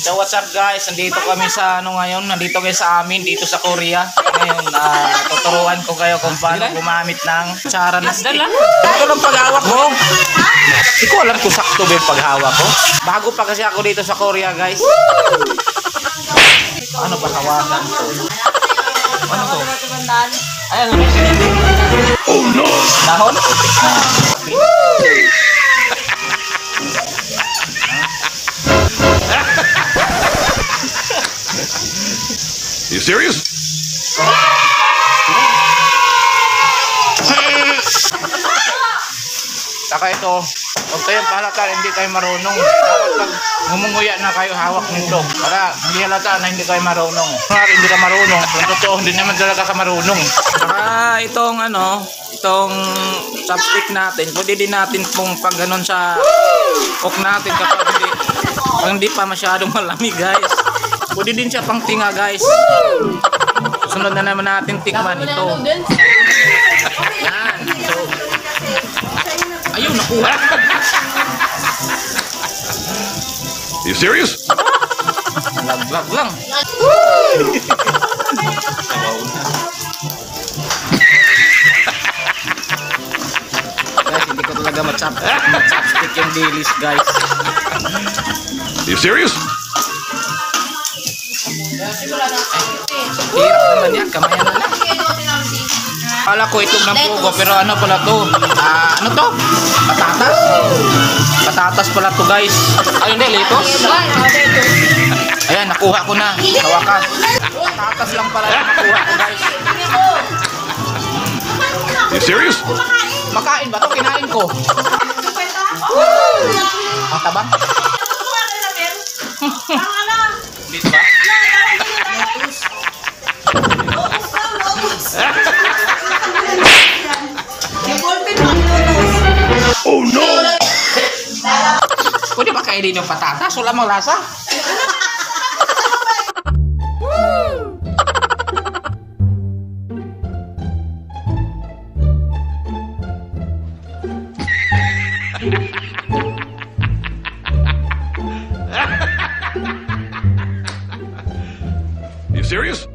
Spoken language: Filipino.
So what's up guys, nandito kami sa ano ngayon, nandito kayo sa amin, dito sa Korea. Ngayon, tuturuan ko kayo kung paano gumamit ng kutsara na stick. Ito lang paghawak ko. Hindi ko alam kung sakto ba yung paghawak ko. Bago pa kasi ako dito sa Korea guys. Ano ba hawakan to? Ano to? Ayan. Oh no! Dahon? Woo! You serious? Saka ito, huwag kayong pahalata, hindi kayo marunong. Dapat pag ngumunguya na kayo, hawak nito. Para hindi halata na hindi kayo marunong. Para hindi ka marunong, kung totoo, hindi naman talaga ka marunong. Saka itong ano, itong chopstick natin, pwede din natin pong pag ganun sa hook natin kapag hindi pa masyadong malamig guys. Pwede din siya pang tinga guys. Woo! Sunod na naman natin tikman ito. Yan. So, ayun, nakuha. You serious? Lag lang. Guys, hindi ko talaga ma-chopstick yung dilis guys. You serious? Hirap naman yan, kamayan na lang. Kala ko itog ng pugo, pero ano pala to? Ano to? Patatas? Patatas pala to guys. Ayun din, lettuce? Ayan, nakuha ko na. Hawakan. Patatas lang pala yung nakuha ko guys. You serious? Makain ba to? Kinain ko. Ang taba? Bit ba? Oh no! Pwede ba kainin yung patatas? Wala mang lasa? You serious?